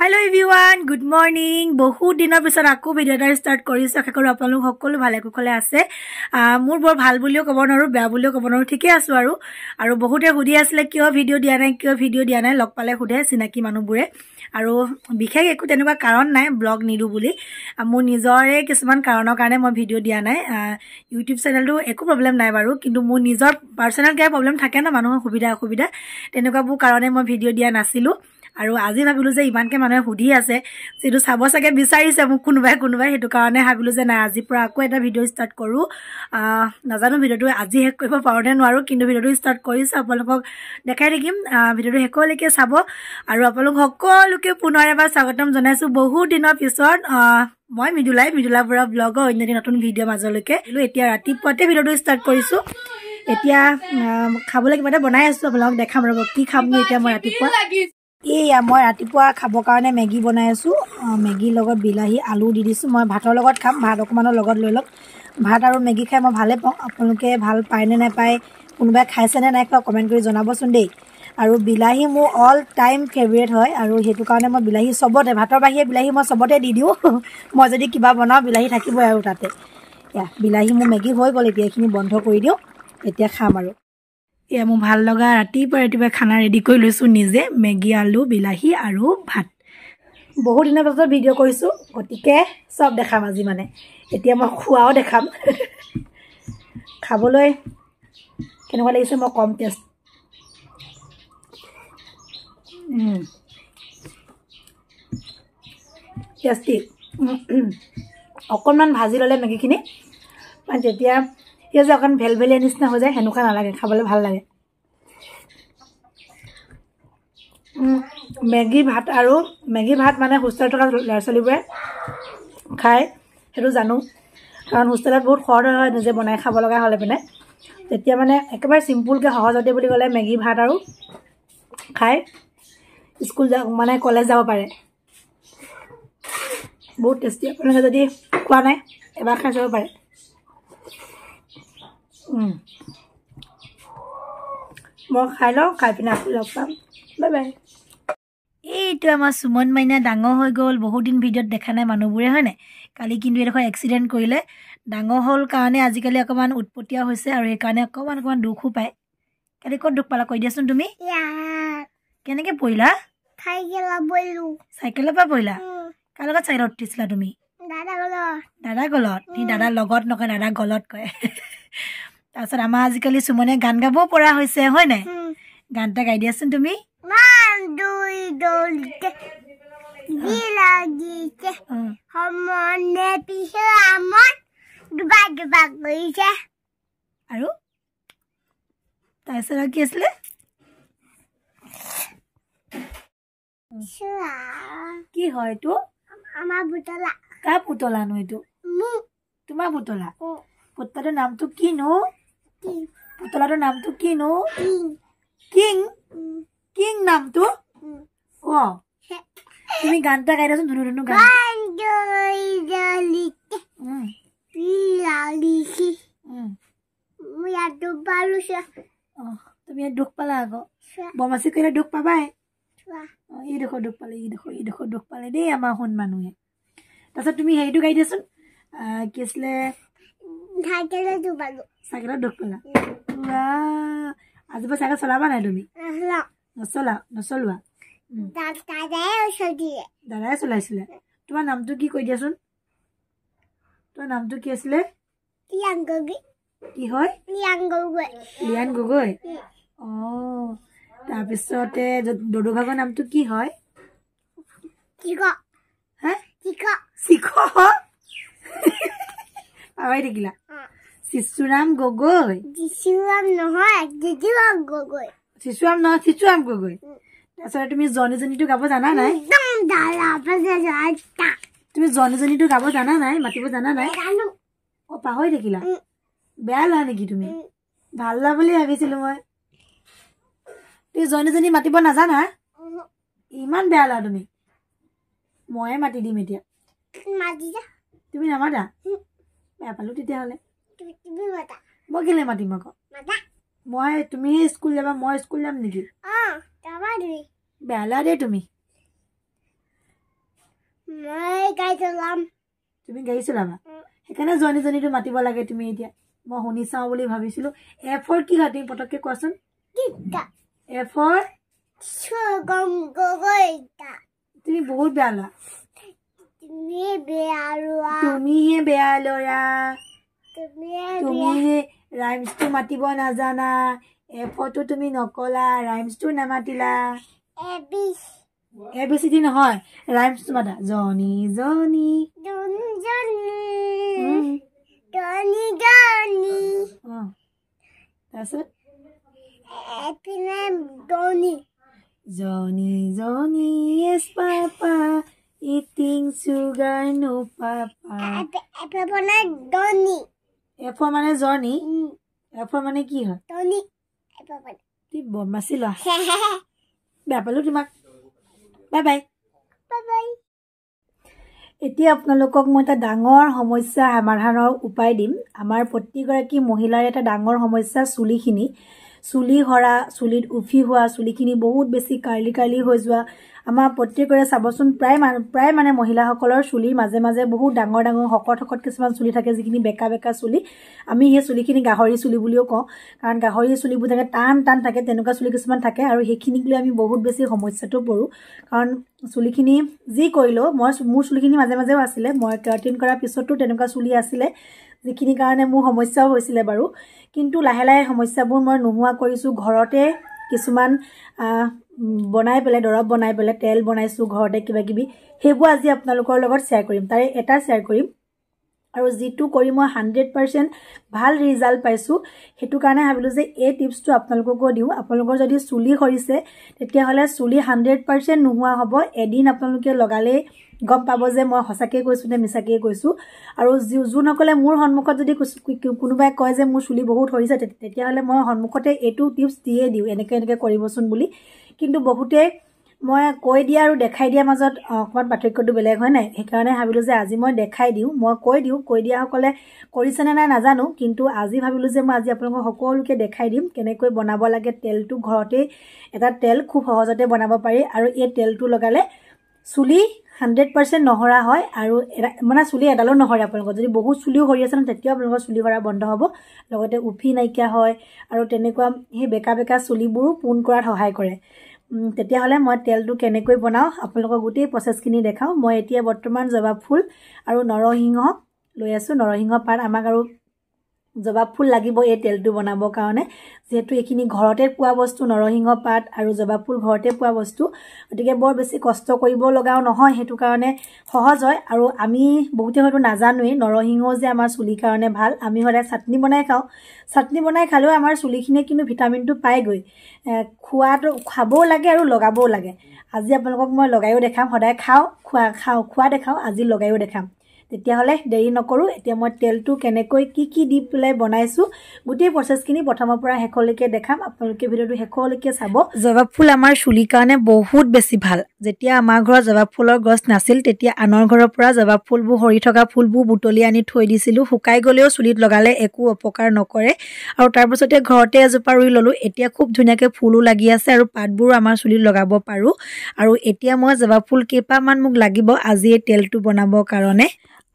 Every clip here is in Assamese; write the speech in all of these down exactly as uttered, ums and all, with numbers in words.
Hello everyone, good morning. বহুত দিনৰ পিছত আকো ভিডিওটা স্টাৰ্ট কৰিছো। আশা কৰো আপোনালোক সকলো ভালে কুশলে আছে। মোৰ বৰ ভাল বুলিও কব নোৱাৰো, বেয়া বুলিও কব নোৱাৰো, ঠিকে আছো আৰু। আৰু বহুতে হুদি আছিলে কিয় ভিডিও দিয়া নাই, কিয় ভিডিও দিয়া নাই, লগ পালে হুদে চিনাকি মানুহবোৰে। আৰু বিশেষ একো তেনেকুৱা কাৰণ নাই ব্লগ নিদু বুলি। মোৰ নিজৰে কিছুমান কাৰণৰ কাৰণে মই ভিডিও দিয়া নাই। ইউটিউব চেনেলটো একো প্ৰবলেম নাই বাৰু, কিন্তু মোৰ নিজৰ পাৰ্সোনাল কে প্ৰবলেম থাকে না, মানুহৰ সুবিধা অসুবিধা তেনেকুৱা বু কাৰণে মই ভিডিও দিয়া নাছিলো। আৰু আজি ভাবিলো যে ইমানকে মানুহে হুদি আছে যেটো সাবসাকে বিচাৰিছে মোক কোনবাই কোনবাই, হেতু কাৰণে ভাবিলো যে না আজি পৰা আকৌ এটা ভিডিও স্টাৰ্ট কৰো। নাজানো ভিডিওটো আজি হেক কৰিব পাৰোনে নোৱাৰো, কিন্তু ভিডিওটো স্টাৰ্ট কৰিছো। আপোনালোকক দেখাই দিম ভিডিওটো হেকলৈকে চাব। আৰু আপোনালোক সকলোকে পুনৰ এবাৰ স্বাগতম জনাইছো বহুত দিনৰ পিছত। মই মিদুলাই মিদুলাৰ পৰা ব্লগ অন্য দিন নতুন ভিডিও মাজলৈকে। এতিয়া ৰাতিপুৱাতে ভিডিওটো স্টাৰ্ট কৰিছো। এতিয়া খাবলৈ কিবা এটা বনাই আছো, আপোনালোক দেখাম ৰব কি খাম নি। এতিয়া মই ৰাতিপুৱা এয়া মই ৰাতিপুৱা খাব কাৰণে মেগি বনাইছো। মেগিৰ লগত বিলাহী আলু দি দিছো। মই ভাতৰ লগত খাম, ভাত অকণমানৰ লগত লৈ লওক। ভাত আৰু মেগি খাই মই ভালে পাওঁ। আপোনালোকে ভাল পায়নে নাপায়, কোনোবাই খাইছেনে নাই খোৱা কমেণ্ট কৰি জনাবচোন দেই। আৰু বিলাহী মোৰ অল টাইম ফেভৰেট হয়, আৰু সেইটো কাৰণে মই বিলাহী চবতে, ভাতৰ বাহিৰে বিলাহী মই চবতে দি দিওঁ। মই যদি কিবা বনাওঁ বিলাহী থাকিবই আৰু তাতে। এয়া বিলাহী মোৰ মেগি হৈ গ'ল, এতিয়া এইখিনি বন্ধ কৰি দিওঁ, এতিয়া খাম আৰু। এয়া মোৰ ভাল লগা ৰাতিপুৱা ৰাতিপুৱা খানা ৰেডি কৰি লৈছোঁ নিজে, মেগি আলু বিলাহী আৰু ভাত। বহুত দিনৰ পাছত ভিডিঅ' কৰিছোঁ, গতিকে চব দেখাম আজি মানে। এতিয়া মই খোৱাও দেখাম। খাবলৈ কেনেকুৱা লাগিছে মই কম। Test tasty. অকণমান ভাজি ল'লে মেগিখিনি, তেতিয়া এতিয়া যে অকণ ভেলভেলীয়া নিচিনা হৈ যায় সেনেকুৱা নালাগে, খাবলৈ ভাল লাগে। মেগী ভাত আৰু মেগী ভাত মানে হোষ্টেলত থকা ল'ৰা ছোৱালীবোৰে খায়, সেইটো জানো। কাৰণ হোষ্টেলত বহুত খৰচ হয় নিজে বনাই খাব লগা হ'লে পিনে। তেতিয়া মানে একেবাৰে চিম্পুলকৈ সহজতে বুলি ক'লে মেগী ভাত আৰু খাই স্কুল যা মানে কলেজ যাব পাৰে। বহুত টেষ্টি। আপোনালোকে যদি খোৱা নাই এবাৰ খাই চাব পাৰে। মই খাই লওঁ, খাই পিনে আকৌ লগ পাম। Bye bye. এইটো আমাৰ সুমন মাইনা ডাঙৰ হৈ গ'ল। বহুত দিন ভিডিঅ'ত দেখা নাই মানুহবোৰে, হয়নে? কালি কিন্তু এইডোখৰ এক্সিডেণ্ট কৰিলে। ডাঙৰ হ'ল কাৰণে আজিকালি অকণমান উৎপতীয়া হৈছে, আৰু সেইকাৰণে অকণমান অকণমান দুখো পায়। কালি ক'ত দুখ পালা কৈ দিয়াচোন তুমি। কেনেকৈ পৰিলা? চাইকেলৰ পৰা পৰিলা? কাৰ লগত চাইকেলত উঠিছিলা তুমি? দাদা গলত। দাদা গলত? সি দাদা লগত নকয়, দাদা গলত কয়। তাৰপিছত আমাৰ আজিকালি সুমনে গান গাব পৰা হৈছে, হয় নাই? গান এটা গাই দিয়াচোন তুমি। আৰু তাৰপিছত কি আছিলে? কি হয় এইটো? আমাৰ পুতলা। কাৰ পুতলানো এইটো? তোমাৰ পুতলা। পুতলাটোৰ নামটো কিনো? পুতলাটোৰ নামটো কিনো? কিং। কিং নামটো। অ, তুমি গান এটা গাই দিয়াচোন ধুনু ধুনু গান। তুমি দুখ পালা আকৌ। বমাচি কৰিলে দুখ পাবাই। ই দেখো দুখ পালে, ই দেখো, ই দেখো দুখ পালে দেই আমাৰ সোণ মানুহে। তাৰপিছত তুমি হেৰিটো গাই দিয়াচোন, কি আছিলে? চাইকেলত দুখ পালো। চাইকেলত দুখ পালা? আজিৰ পৰা চাইকেল চলাবা নাই তুমি? নচলা? নচলোৱা? দাদাই চলাইছিলে। তোমাৰ নামটো কি কৈ দিয়াচোন? তোমাৰ নামটো কি আছিলে? কি হয়? লিয়ান গগৈ। অ, তাৰপিছতে দদু ভাগৰ নামটো কি হয়? পাহৰি থাকিলা? শিশুৰাম গগৈ। শিশুৰাম নহয়, শিশুৰাম গগৈ। শিশুৰাম নহয়, শিশুৰাম গগৈ। তাৰপিছত তুমি জনী জনীটো গাব জানা নাই? তুমি জনী জনীটো গাব জানা নাই? মাতিব জানা নাই? অ, পাহৰি থাকিলা? বেয়া লোৱা নেকি তুমি? ভাল লোৱা বুলি ভাবিছিলো মই। তুমি জনী জনী মাতিব নাজানা? ইমান বেয়া লোৱা তুমি। ময়ে মাতি দিম এতিয়া। তুমি নামাতা? বেয়া পালো তেতিয়াহ'লে। মই কেলে মাতিম আকৌ? মই তুমি স্কুল যাবা, মই স্কুল যাম নেকি? বেয়া লোৱা দেই তুমি। মই গাইছিলাম। তুমি গাইছিলা না? এখানে জনি জনি তো মাতিব লাগে। তুমি এতিয়া মই হনি চাও বলি ভাবিছিলো। এফ ফর কি হয় তুমি পটককে কোয়াসন? গীতা। এফ ফর সগম গগৈতা। তুমি বহুত বেয়ালা। তুমি বেয়ালুয়া। তুমি হে বেয়ালয়া। তুমি তুমি রাইমস তো মাতিব না জানা। এফ তো তুমি নকলা, রাইমস তো নামাতিলা। এবি A B C দিন হয় রাইমস মাদা জনি জনি জনি জনি জনি জনি তাছাড়া এপি নাম Johny Johny Johny is papa eating sugar no papa AP মানে জনি এফ মানে জনি এফ মানে কি হয় জনি এফ মানে তুই বমাসি ল ব্যাপালো তোমাক Bye bye. Bye bye. এতিয়া আপোনালোকক মই এটা ডাঙৰ সমস্যা সমাধানৰ উপায় দিম। আমাৰ প্ৰতিগৰাকী মহিলাৰ এটা ডাঙৰ সমস্যা চুলিখিনি, চুলি হৰা, চুলিত উফি হোৱা, চুলিখিনি বহুত বেছি কাৰ্লি কাৰ্লি হৈ যোৱা। আমাৰ প্ৰতিগৰাকী সাবচন প্ৰায় প্ৰায় মানে মহিলাসকলৰ চুলিৰ মাজে মাজে বহুত ডাঙৰ ডাঙৰ হকট হকট কিছুমান চুলি থাকে, যিখিনি বেকা বেকা চুলি। আমি সেই চুলিখিনি গাহৰি চুলি বুলিও কওঁ, কাৰণ গাহৰি চুলিবোৰ থাকে টান টান থাকে, তেনেকুৱা চুলি কিছুমান থাকে আৰু সেইখিনিক লৈ আমি বহুত বেছি সমস্যাটো পৰোঁ। কাৰণ চুলিখিনি যি কৰিলেও মই মোৰ চুলিখিনি মাজে মাজেও আছিলে, মই কাৰ্টিন কৰাৰ পিছতো তেনেকুৱা চুলি আছিলে, যিখিনি কাৰণে মোৰ সমস্যাও হৈছিলে বাৰু। কিন্তু লাহে লাহে সমস্যাবোৰ মই নোহোৱা কৰিছোঁ। ঘৰতে কিছুমান বনাই পেলাই, দৰৱ বনাই পেলাই, তেল বনাইছোঁ ঘৰতে কিবা কিবি, সেইবোৰ আজি আপোনালোকৰ লগত শ্বেয়াৰ কৰিম। তাৰে এটা শ্বেয়াৰ কৰিম আৰু যিটো কৰি মই হাণ্ড্ৰেড পাৰ্চেণ্ট ভাল ৰিজাল্ট পাইছোঁ, সেইটো কাৰণে ভাবিলোঁ যে এই টিপছটো আপোনালোককো দিওঁ। আপোনালোকৰ যদি চুলি সৰিছে, তেতিয়াহ'লে চুলি হাণ্ড্ৰেড পাৰ্চেণ্ট নোহোৱা হ'ব। এদিন আপোনালোকে লগালেই গম পাব যে মই সঁচাকৈ কৈছোঁ নে মিছাকৈয়ে কৈছোঁ। আৰু যোনসকলে মোৰ সন্মুখত যদি কোনোবাই কয় যে মোৰ চুলি বহুত সৰিছে, তেতিয়াহ'লে মই সন্মুখতে এইটো টিপছ দিয়ে দিওঁ, এনেকৈ এনেকৈ কৰিবচোন বুলি। কিন্তু বহুতে মই কৈ দিয়া আৰু দেখাই দিয়াৰ মাজত অকণমান পাৰ্থক্যটো বেলেগ হয় নাই, সেইকাৰণে ভাবিলোঁ যে আজি মই দেখাই দিওঁ, মই কৈ দিওঁ। কৈ দিয়াসকলে কৰিছেনে নাই নাজানো, কিন্তু আজি ভাবিলোঁ যে মই আজি আপোনালোকক সকলোকে দেখাই দিম কেনেকৈ বনাব লাগে তেলটো। ঘৰতেই এটা তেল খুব সহজতে বনাব পাৰি আৰু এই তেলটো লগালে চুলি হাণ্ড্ৰেড পাৰ্চেণ্ট নহৰা হয় আৰু মানে চুলি এডালো নহৰে। আপোনালোকৰ যদি বহুত চুলিও সৰি আছে ন, তেতিয়াও আপোনালোকৰ চুলি সৰা বন্ধ হ'ব, লগতে উফি নাইকিয়া হয় আৰু তেনেকুৱা সেই বেকা বেকা চুলিবোৰো পোন কৰাত সহায় কৰে। তেতিয়াহ'লে মই তেলটো কেনেকৈ বনাওঁ আপোনালোকক গোটেই প্ৰচেছখিনি দেখাওঁ। মই এতিয়া বৰ্তমান জবা ফুল আৰু নৰসিংহ লৈ আছোঁ। নৰসিংহ পাত আমাক আৰু জবা ফুল লাগিব এই তেলটো বনাবৰ কাৰণে, যিহেতু এইখিনি ঘৰতে পোৱা বস্তু। নৰসিংহ পাত আৰু জবা ফুল ঘৰতে পোৱা বস্তু, গতিকে বৰ বেছি কষ্ট কৰিব লগাও নহয়, সেইটো কাৰণে সহজ হয়। আৰু আমি বহুতে হয়তো নাজানোৱেই নৰসিংহ যে আমাৰ চুলিৰ কাৰণে ভাল। আমি সদায় চাটনি বনাই খাওঁ, চাটনি বনাই খালেও আমাৰ চুলিখিনিয়ে কিন্তু ভিটামিনটো পায়গৈ। খোৱাটো খাবও লাগে আৰু লগাবও লাগে। আজি আপোনালোকক মই লগায়ো দেখাম, সদায় খাওঁ খোৱা খাওঁ খোৱা দেখাওঁ, আজি লগায়ো দেখাম। তেতিয়াহ'লে দেৰি নকৰোঁ, এতিয়া মই তেলটো কেনেকৈ কি কি দি পেলাই বনাইছোঁ গোটেই প্ৰচেছখিনি প্ৰথমৰ পৰা শেষলৈকে দেখাম। আপোনালোকে ভিডিঅ'টো শেষলৈকে চাব। জবা ফুল আমাৰ চুলিৰ কাৰণে বহুত বেছি ভাল। যেতিয়া আমাৰ ঘৰত জবা ফুলৰ গছ নাছিল, তেতিয়া আনৰ ঘৰৰ পৰা জবা ফুলবোৰ, সৰি থকা ফুলবোৰ বুটলি আনি থৈ দিছিলোঁ। শুকাই গ'লেও চুলিত লগালে একো অপকাৰ নকৰে। আৰু তাৰপিছতে ঘৰতে এজোপা ৰুই ল'লোঁ, এতিয়া খুব ধুনীয়াকৈ ফুলো লাগি আছে আৰু পাতবোৰো আমাৰ চুলিত লগাব পাৰোঁ। আৰু এতিয়া মই জবা ফুল কেইপাহমান মোক লাগিব আজি এই তেলটো বনাবৰ কাৰণে।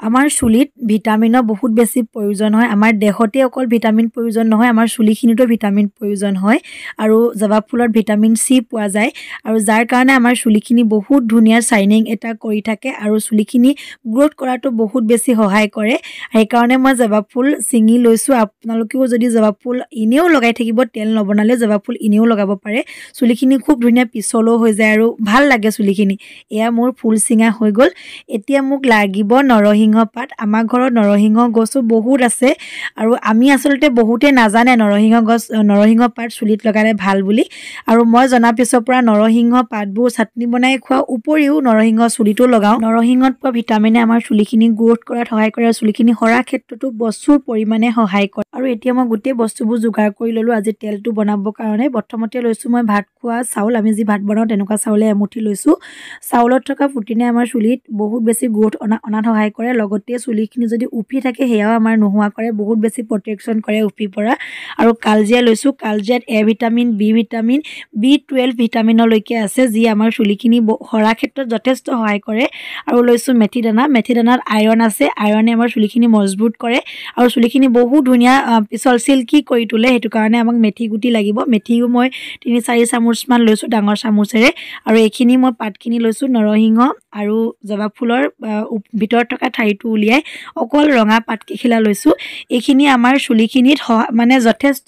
আমাৰ চুলিত ভিটামিনৰ বহুত বেছি প্ৰয়োজন হয়। আমাৰ দেহতে অকল ভিটামিন প্ৰয়োজন নহয়, আমাৰ চুলিখিনিতো ভিটামিন প্ৰয়োজন হয়। আৰু জবা ফুলত ভিটামিন চি পোৱা যায়, আৰু যাৰ কাৰণে আমাৰ চুলিখিনি বহুত ধুনীয়া শ্বাইনিং এটা কৰি থাকে আৰু চুলিখিনি গ্ৰ'থ কৰাটো বহুত বেছি সহায় কৰে। সেইকাৰণে মই জবা ফুল ছিঙি লৈছোঁ। আপোনালোকেও যদি জবা ফুল এনেও লগাই থাকিব, তেল নবনালেও জবা ফুল এনেও লগাব পাৰে। চুলিখিনি খুব ধুনীয়া পিছলো হৈ যায় আৰু ভাল লাগে চুলিখিনি। এয়া মোৰ ফুল ছিঙা হৈ গ'ল। এতিয়া মোক লাগিব নৰসিংহ পাত। আমাৰ ঘৰত নৰসিংহ গছো বহুত আছে আৰু আমি আচলতে বহুতে নাজানে নৰসিংহ গছ, নৰসিংহ পাত চুলিত লগালে ভাল বুলি। আৰু মই জনা পিছৰ পৰা নৰসিংহ পাতবোৰ চাটনি বনাই খোৱাৰ উপৰিও নৰসিংহ চুলিতো লগাওঁ। নৰসিংহত পোৱা ভিটামিনে আমাৰ চুলিখিনি গ্ৰ'থ কৰাত সহায় কৰে আৰু চুলিখিনি সৰা ক্ষেত্ৰতো প্ৰচুৰ পৰিমাণে সহায় কৰে। আৰু এতিয়া মই গোটেই বস্তুবোৰ যোগাৰ কৰি ল'লোঁ আজি তেলটো বনাবৰ কাৰণে। প্ৰথমতে লৈছোঁ মই ভাত খোৱা চাউল, আমি যি ভাত বনাওঁ তেনেকুৱা চাউলে এমুঠি লৈছোঁ। চাউলত থকা প্ৰটিনে আমাৰ চুলিত বহুত বেছি গ্ৰ'থ অনা অনাত সহায় কৰে, লগতে চুলিখিনি যদি উফি থাকে হেয়া আমাৰ নোহোৱা কৰে বহুত বেছি প্ৰোটেকশন কৰে উফি পৰা আৰু কালজিয়া লৈছো কালজিয়াত A vitamin B vitamin B twelve ভিটামিনৰ লৈকে আছে যি আমাৰ চুলিখিনি হৰা ক্ষেত্ৰত যথেষ্ট সহায় কৰে আৰু লৈছো মেথি দানা মেথি দানাত আয়ৰণ আছে আয়ৰণে আমাৰ চুলিখিনি মজবুত কৰে আৰু চুলিখিনি বহুত ধুনিয়া পিছল সিল্কি কৰি তুলে হেতু কাৰণে আমাক মেথি গুটি লাগিব মেথিও মই তিনি চাৰি চামুচ মান লৈছো ডাঙৰ চামুচেৰে আৰু এখিনি মই পাতখিনি লৈছো নৰহিংহ আৰু জবা ফুলৰ ভিতৰ থকা ঠাইটো উলিয়াই অকল ৰঙা পাতকিখিলা লৈছো এখিনি আমাৰ চুলিখিনিত মানে যথেষ্ট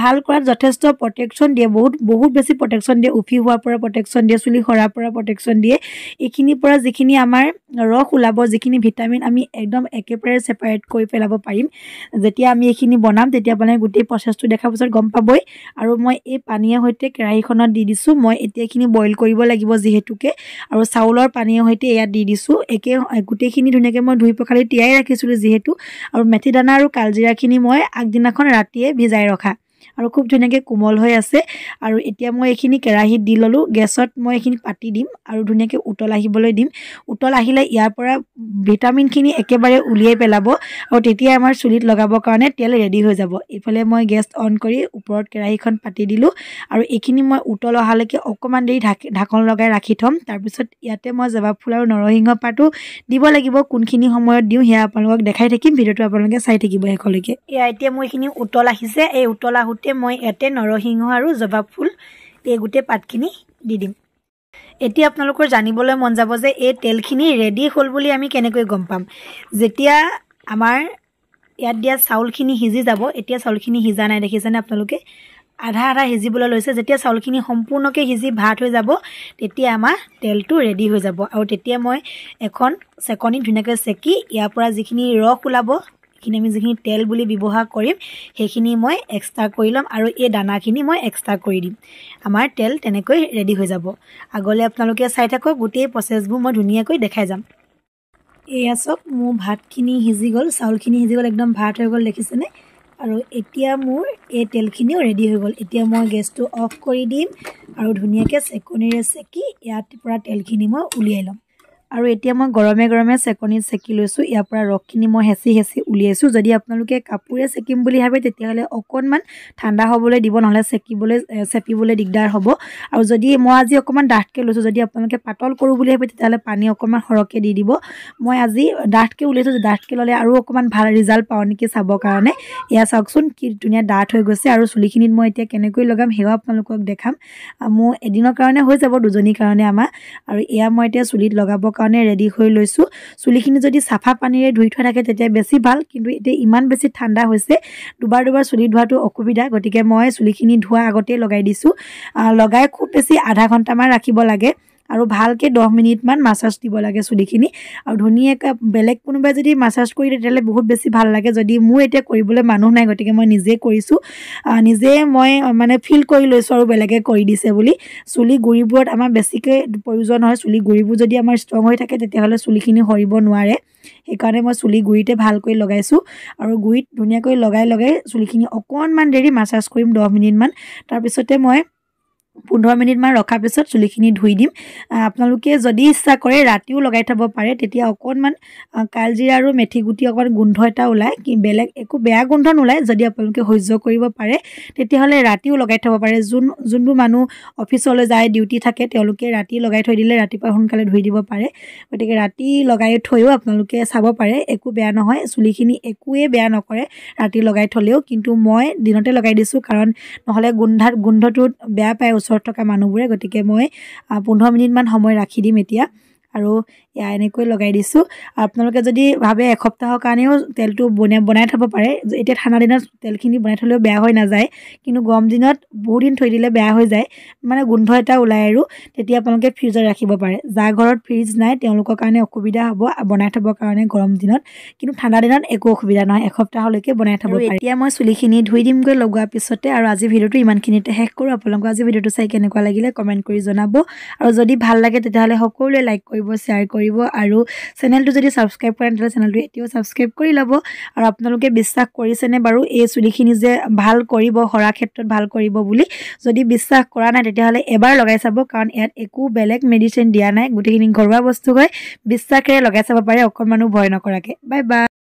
ভাল কৰা যথেষ্ট প্ৰটেকশন দিয়ে বহুত বহুত বেছি প্ৰটেকশন দিয়ে উফি হোৱাৰ পৰা প্ৰটেকশন দিয়ে চুলি হৰাৰ পৰা প্ৰটেকশন দিয়ে এখিনি পৰা যিখিনি আমাৰ ৰস উলাব যিখিনি ভিটামিন আমি একদম একেবাৰে সেপাৰেট কৰি পেলাব পাৰিম যেতিয়া আমি এখিনি বনাম তেতিয়া বনাই গুটি প্ৰচেছটো দেখা পাছত গম পাবই আৰু মই এই পানীয়ে হৈতে কেৰাহিখনত দি দিছো মই এতিয়া এখিনি বইল কৰিব লাগিব যেহেতুকে আৰু চাউলৰ পানীয়ে হৈতে এয়া দি দিছো একে গুটিখিনি ধুনিয়াকে মই ধুই পখালি তিয়াই ৰাখিছো যেহেতু আৰু মেথি দানা আৰু কালজিৰাখিনি মই আগদিনাখন ৰাতিয়ে ভিজাই ৰখা আৰু খুব ধুনিয়াকে কোমল হৈ আছে আৰু এতিয়া মই এখিনি কেৰাহিত দি ললো গ্যাছত মই এখিনি পাতি দিম আৰু ধুনিয়াকে উতল আহিবলৈ দিম উতল আহিলে ইয়াৰ পৰা ভিটামিনখিনি একেবাৰে উলিয়াই পেলাব আৰু তেতিয়া আমাৰ চুলিত লগাব কাৰণে তেল ৰেডি হৈ যাব ইফালে মই গ্যাস অন কৰি ওপৰত কেৰাহিখন পাতি দিলো আৰু এখিনি মই উতল অহালৈকে অকমান দেৰি ঢাকন লগাই ৰাখি থম তাৰ পিছত ইয়াতে মই জবা ফুল আৰু নৰহিংহ পাতটো দিব লাগিব কোনখিনি সময়ত দিও হেয়া আপোনালোকক দেখাই থাকিম ভিডিওটো আপোনালোকে চাই থাকিব হেকলৈকে এয়া এতিয়া মই এখিনি উতল আহিছে এই উতল উতে মই এতে নৰহিংহ আৰু জবা ফুল এই গুটে পাতখিনি দি দিম এতিয়া আপোনালোকৰ জানিবলৈ মন যাব যে এই তেলখিনি ৰেডি হল বুলি আমি কেনেকৈ গম পাম যেতিয়া আমাৰ ইয়াত দিয়া চাউলখিনি হিজি যাব এতিয়া চাউলখিনি হিজা নাই দেখিছেনে আপোনালোকে আধা আধা হিজিবলৈ লৈছে যেতিয়া চাউলখিনি সম্পূৰ্ণকে হিজি ভাত হৈ যাব তেতিয়া আমাৰ তেলটো ৰেডি হৈ যাব আৰু তেতিয়া মই এখন চেকনি ধুনিয়াকৈ চেকি ইয়াৰ পৰা যিখিনি ৰস উলাব কিনে আমি যিখিনি তেল বুলি ব্যৱহাৰ কৰিম হেখিনি মই এক্সট্ৰা কৰি লম আৰু এই দানাখিনি মই এক্সট্ৰা কৰি দিম আমাৰ তেল তেনেকৈ ৰেডি হৈ যাব আগলৈ আপোনালোকে চাই থাকক গুটেই প্ৰসেছবু মই ধুনিয়াকৈ দেখাই যাম এয়া সব মোৰ ভাতখিনি হিজি গল চাউলখিনি হিজি গল একদম ভাত হৈ গল দেখিছেনে আৰু এতিয়া মোৰ এই তেলখিনিও ৰেডি হৈ গল এতিয়া মই গ্যাসটো অফ কৰি দিম আৰু ধুনিয়াকৈ চেকনিৰে চেকি ইয়াৰ পৰা তেলখিনি মই উলিয়াই লম আৰু এতিয়া মই গৰমে গৰমে চেকনি চেকি লৈছো ইয়াৰ পৰা ৰকখিনি মই হেছি হেছি উলিয়াইছো যদি আপোনালোকে কাপুৰে চেকিম বুলি ভাবে তেতিয়া হলে অকনমান ঠান্ডা হ'বলৈ দিব নহলে চেকিবলৈ চেপিবলৈ দিগদাৰ হ'ব আৰু যদি মই আজি অকনমান ডাঠকে লৈছো যদি আপোনালোকে পাতল কৰো বুলি ভাবে তেতিয়া হলে পানী অকনমান হৰকে দি দিব মই আজি ডাঠকে উলিয়াইছো ডাঠকে ললে আৰু অকনমান ভাল ৰিজাল্ট পাও নেকি চাব কাৰণে ইয়া চাওকচোন কি ধুনিয়া ডাঠ হৈ গৈছে আৰু চুলিখিনিত মই এতিয়া কেনেকৈ লগাম হেৱা আপোনালোকক দেখাম মোৰ এদিনৰ কাৰণে হৈ যাব দুজনীৰ কাৰণে আমাৰ আৰু ইয়া মই এতিয়া চুলিত লগাব কানে ৰেডি হৈ লৈছো চুলিখিনি যদি সাফা পানীৰে ধুই থোৱা থাকে তেতিয়া বেছি ভাল কিন্তু এতে ইমান বেছি ঠান্ডা হৈছে দুবাৰ দুবাৰ চুলি ধোৱাটো অসুবিধা গতিকে মই চুলিখিনি ধোৱা আগতে লগাই দিছো লগাই খুব বেছি আধা ঘন্টা মান ৰাখিব লাগে আৰু ভালকে দহ মিনিট মান মাসাজ দিব লাগে চুলিখিনি আৰু ধুনিয়াকৈ বেলেগ কোনোবা যদি মাসাজ কৰি তেলে বহুত বেছি ভাল লাগে যদি মই এটা কৰিবলৈ মানুহ নাই গতিকে মই নিজে কৰিছো নিজে মই মানে ফিল কৰি লৈছো আৰু বেলেগে কৰি দিছে বুলি চুলি গুৰিবোৰত আমাৰ বেছিকৈ প্ৰয়োজন হয় চুলি গুৰিবোৰ যদি আমাৰ ষ্ট্ৰং হৈ থাকে তেতিয়া হলে চুলিখিনি হৰিব নোৱাৰে এই কাৰণে মই চুলি গুৰিতে ভালকৈ লগাইছো আৰু গুৰিত ধুনিয়াকৈ লগাই লগাই চুলিখিনি অকনমান দেৰি মাসাজ কৰিম দহ মিনিট মান তাৰ পিছতে মই পোন্ধৰ মিনিট মান ৰখা পিছত চুলিখিনি ধুই দিম আপোনালোকে যদি ইচ্ছা কৰে ৰাতিও লগাই থব পাৰে তেতিয়া অকনমান কালজিৰা আৰু মেথি গুটি অকন গুন্ধ এটা ওলাই কি বেলেগ একো বেয়া গুন্ধ নোলাই যদি আপোনালোকে সহ্য কৰিব পাৰে তেতিয়া হলে ৰাতিও লগাই থব পাৰে যোন যোনবোৰ মানুহ অফিচলৈ যায় ডিউটি থাকে তেওঁলোকে ৰাতি লগাই থৈ দিলে ৰাতিপুৱা সোনকালে ধুই দিব পাৰে গতিকে ৰাতি লগাই থৈও আপোনালোকে চাব পাৰে একো বেয়া নহয় চুলিখিনি একোৱে বেয়া নকৰে ৰাতি লগাই থলেও কিন্তু মই দিনতে লগাই দিছো কাৰণ নহলে গুন্ধ গুন্ধটো বেয়া পায় ওচৰত থকা মানুহবোৰে গতিকে মই পোন্ধৰ মিনিট মান সময় ৰাখি দিম এতিয়া আৰু ইয়া এনেকৈ লগাই দিছো আপোনালোকে যদি ভাবে এসপ্তাহৰ কাৰণেও তেলটো বনাই বনাই থব পাৰে এতিয়া ঠাণ্ডা দিনত তেলখিনি বনাই থলেও বেয়া হৈ নাযায় কিন্তু গৰম দিনত বহুত দিন থৈ দিলে বেয়া হৈ যায় মানে গোন্ধ এটা ওলাই আৰু তেতিয়া আপোনালোকে ফ্ৰিজত ৰাখিব পাৰে যাৰ ঘৰত ফ্ৰিজ নাই তেওঁলোকৰ কাৰণে অসুবিধা হ'ব বনাই থব কাৰণে গৰম দিনত কিন্তু ঠাণ্ডা দিনত একো অসুবিধা নহয় এসপ্তাহলৈকে বনাই থব পাৰে এতিয়া মই চুলিখিনি ধুই দিমগৈ লগোৱাৰ পিছতে আৰু আজি ভিডিঅ'টো ইমানখিনিতে শেষ কৰোঁ আপোনালোকৰ আজি ভিডিঅ'টো চাই কেনেকুৱা লাগিলে কমেণ্ট কৰি জনাব আৰু যদি ভাল লাগে তেতিয়াহ'লে সকলোৱে লাইক কৰিব koribo, share koribo, aru channel to jodi subscribe koran tole channel to etio subscribe kori labo, aru apnaloke biswas korise ne baru ei sulikhini je bhal koribo, hora khetrot bhal koribo buli, jodi biswas kora na tetia hole ebar logai sabo, karon iat eku belek medicine dia nai, gotekini ghorwa bostu hoy, biswasre logai sabo pare okonmanu bhoy nokorake. Bye bye.